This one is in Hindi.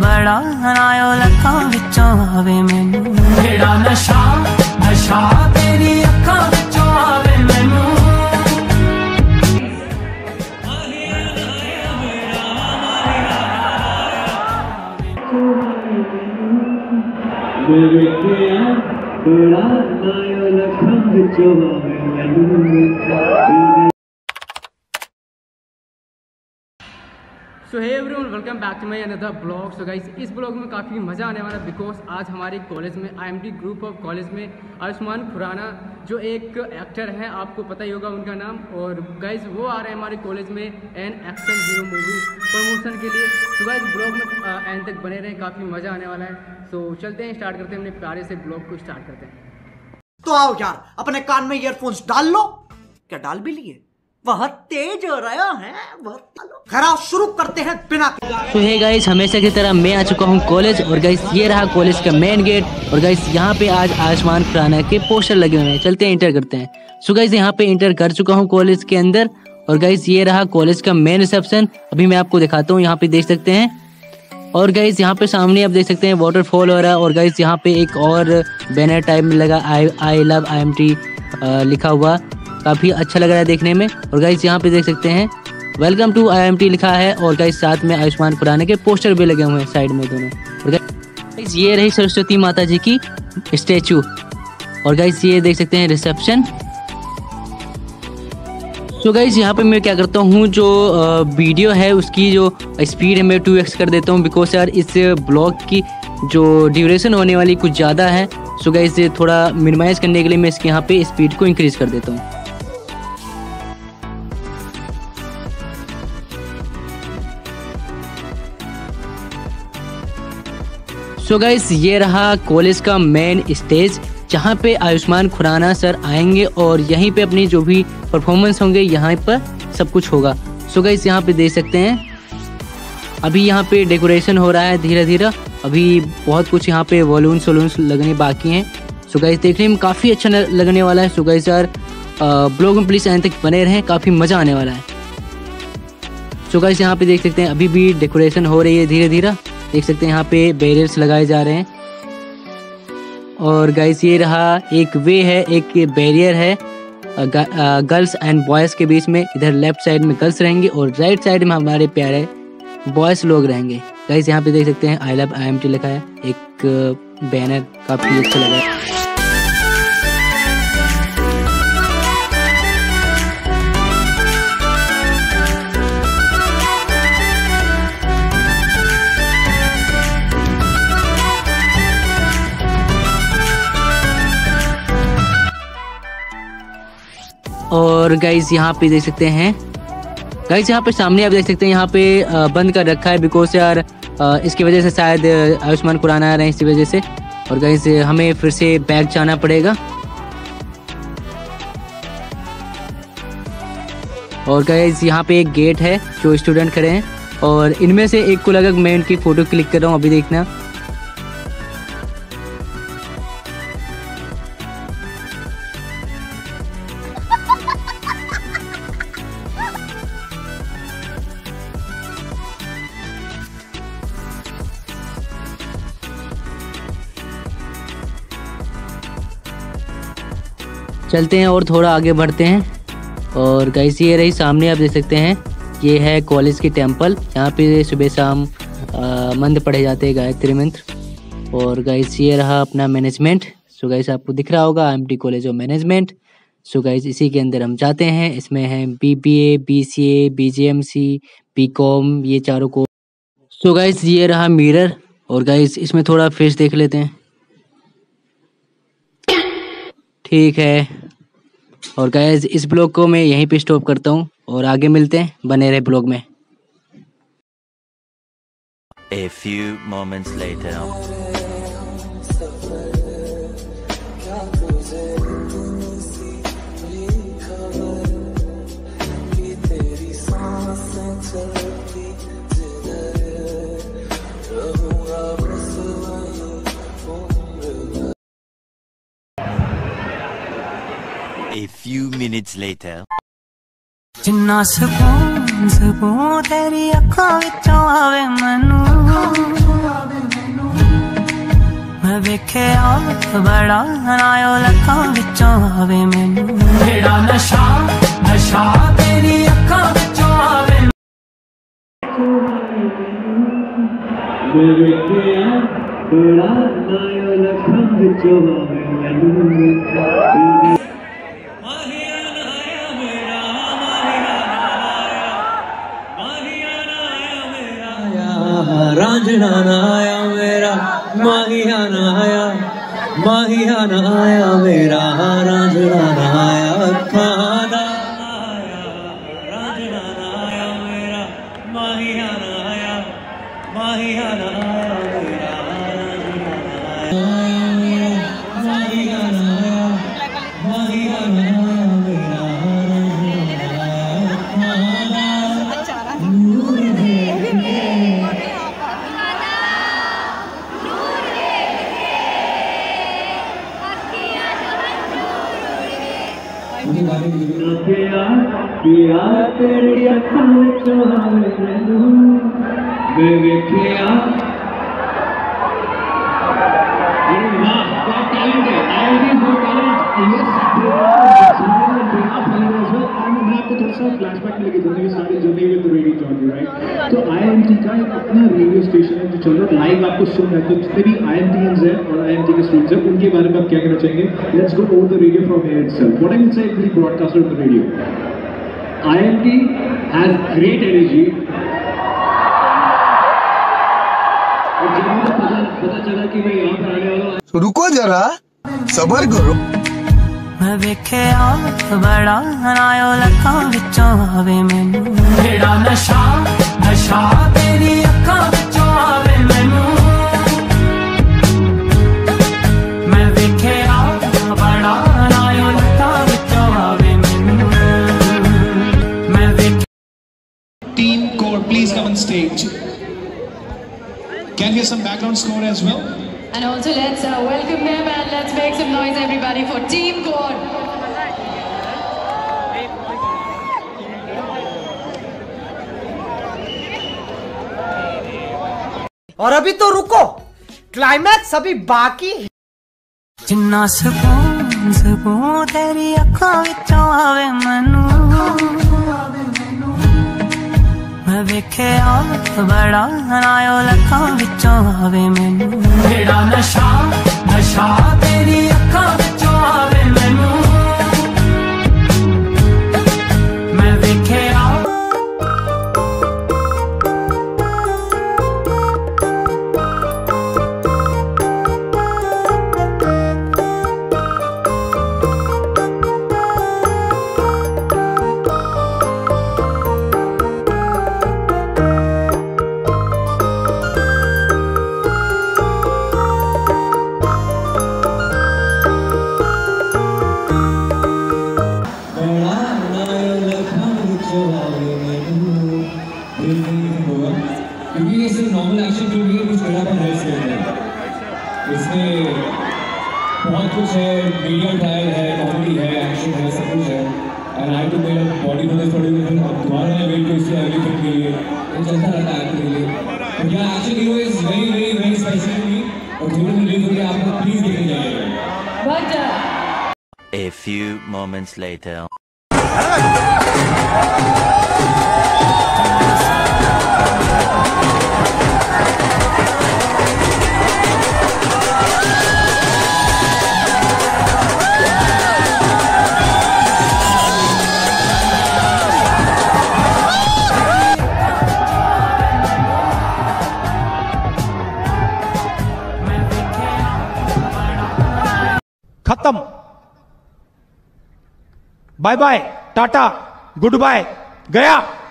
बड़ा नायो लक्का विचों आवे मैनू जेड़ा नशा नशा तेरी अक्खा विचों आवे मैनू बड़ा नायो लक्का विचों आवे मैनू। So hey everyone, welcome back to my another blog. So guys, इस ब्लॉग में काफ़ी मज़ा आने वाला है बिकॉज आज हमारे कॉलेज में आईएमटी ग्रुप ऑफ कॉलेज में आयुष्मान खुराना जो एक एक्टर हैं, आपको पता ही होगा उनका नाम, और गाइस वो आ रहे हैं हमारे कॉलेज में an action hero movie promotion के लिए। सो गाइस, ब्लॉग में एंड तक बने रहें, काफ़ी मज़ा आने वाला है। सो चलते हैं, स्टार्ट करते हैं, अपने प्यारे से ब्लॉग को स्टार्ट करते हैं। तो आओ यार, अपने कान में ईयरफोन्स डाल लो। क्या डाल भी लिए? बहुत तेज हो रहा है, बहुत खराब। शुरू करते हैं बिना। तो हे गाइस, हमेशा की तरह मैं आ चुका हूँ कॉलेज, और गाइस ये रहा कॉलेज का मेन गेट, और गाइस यहाँ पे आज आयुष्मान खुराना के पोस्टर लगे हुए हैं। चलते हैं, इंटर करते हैं। सो गाइस, यहाँ पे इंटर कर चुका हूँ कॉलेज के अंदर, और गाइस ये रहा कॉलेज का मेन रिसेप्शन। अभी मैं आपको दिखाता हूँ, यहाँ पे देख सकते हैं। और गाइस यहाँ पे सामने आप देख सकते हैं वाटरफॉल हो रहा है, और गाइस यहाँ पे एक और बैनर टाइप में लगा आई लव IIMT लिखा हुआ, काफ़ी अच्छा लग रहा है देखने में। और गाइस यहाँ पे देख सकते हैं वेलकम टू IIMT लिखा है, और गाइस साथ में आयुष्मान खुराना के पोस्टर भी लगे हुए हैं साइड में दोनों। और गाइस ये रही सरस्वती माता जी की स्टैचू, और गाइस ये देख सकते हैं रिसेप्शन। तो गाइस यहाँ पे मैं क्या करता हूँ, जो वीडियो है उसकी जो स्पीड है मैं 2x कर देता हूँ, बिकॉज यार इस ब्लॉग की जो ड्यूरेशन होने वाली कुछ ज़्यादा है। सो गाइस ये थोड़ा मिनिमाइज़ करने के लिए मैं इसके यहाँ पे स्पीड को इंक्रीज़ कर देता हूँ। सो गाइस ये रहा कॉलेज का मेन स्टेज, जहाँ पे आयुष्मान खुराना सर आएंगे और यहीं पे अपनी जो भी परफॉर्मेंस होंगे यहाँ पर सब कुछ होगा। सो गाइस यहाँ पे देख सकते हैं अभी यहाँ पे डेकोरेशन हो रहा है धीरे धीरे। अभी बहुत कुछ यहाँ पे बलून्स लगने बाकी हैं। सो गाइस देखने में काफ़ी अच्छा लगने वाला है। सो गाइस यार ब्लॉग में प्लीज़ एंड तक बने रहें, काफ़ी मज़ा आने वाला है। सो गाइस यहाँ पे देख सकते हैं अभी भी डेकोरेशन हो रही है धीरे धीरे, देख सकते हैं यहाँ पे बैरियर्स लगाए जा रहे हैं। और गाइस ये रहा एक वे है, एक बैरियर है गर्ल्स एंड बॉयज़ के बीच में। इधर लेफ्ट साइड में गर्ल्स रहेंगे और राइट साइड में हमारे प्यारे बॉयज़ लोग रहेंगे। गाइस यहाँ पे देख सकते हैं आई लव IIMT लिखा है, एक बैनर काफ़ी अच्छा लगा है। और गाइस यहाँ पे देख सकते हैं, गाइस यहाँ पे सामने आप देख सकते हैं यहाँ पे बंद कर रखा है, बिकॉज यार इसकी वजह से शायद आयुष्मान खुराना आ रहे हैं इसी वजह से। और गाइस हमें फिर से बैग जाना पड़ेगा। और गाइस यहाँ पे एक गेट है जो स्टूडेंट खड़े हैं, और इनमें से एक को लगा मैं उनकी फ़ोटो क्लिक कर रहा हूँ, अभी देखना। चलते हैं और थोड़ा आगे बढ़ते हैं। और गाइस ये रही सामने आप देख सकते हैं, ये है कॉलेज की टेंपल, यहाँ पे सुबह शाम मंत्र पढ़े जाते हैं, गायत्री मंत्र। और गाइस ये रहा अपना मैनेजमेंट। सो गाइस आपको दिख रहा होगा IIMT college of management. So guys इसी के अंदर हम जाते हैं, इसमें है BBA, BCA, BGMC, BCom, ये चारों को। सो गाइस ये रहा मिरर, और गाइस इसमें थोड़ा फेस देख लेते हैं, ठीक है। और गाइस इस ब्लॉग को मैं यहीं पे स्टॉप करता हूँ और आगे मिलते हैं, बने रहे ब्लॉग में। A few moments later. A few minutes later. जिन्ना सुकून सुकून तेरी अखों विचों आवे मैनू मैं वेखिया बड़ा नायो लखां विचों आवे मैनू जेहड़ा नशा नशा तेरी अखों विचों आवे मैं वेखिया बड़ा नायो लखां विचों आवे मैनू रांझना ना आया मेरा माहिया ना आया माहिया ना आया मेरा रांझना ना आया खाना रांझना ना आया मेरा माहिया ना आया माहिया ना आया मेरा रांझना ना आया माहिया ना आया माहिया ना आया मेरा रांझना ना आया खाना प्यार तेरी अखां विचों आवे मैनूं मैं वेखिया फ्लैशबैक में लेके जाने के सारे journey with radio jockey right. तो IIMT का एक अपना रेडियो स्टेशन है जो चलो लाइव आपको सुन रहा है। तो जितने भी IIMTians हैं और IIMT के स्टूडेंट्स हैं उनके बारे में आप क्या कहना चाहेंगे? Let's go over the radio from here itself. What I will say is the broadcaster of the radio IIMT has great energy और जिनको पता चला कि मैं यहाँ पर आने वाला हूँ तो रुको जरा सब्र करो मैं वेखिया बड़ा नायो लखां विचों आवे मैनूं जेहड़ा नशा नशा तेरी अखां विचों आवे मैनूं मैं वेखिया बड़ा नायो लखां विचों आवे मैनूं मैं वेखिया team core please come on stage can we have some background score as well And also let's welcome them and let's make some noise everybody for Team Core. और अभी तो रुको क्लाइमैक्स अभी बाकी है। जिन्ना सुकून सुकून तेरी अखां विचों आवे मैनूं मैं वेखिया बड़ा नायो लखां विचों आवे मैनूं जेहड़ा नशा नशा तेरी अखां विचों आवे मैनूं मैं वेखिया A few moments later. खत्म bye bye tata good bye गया।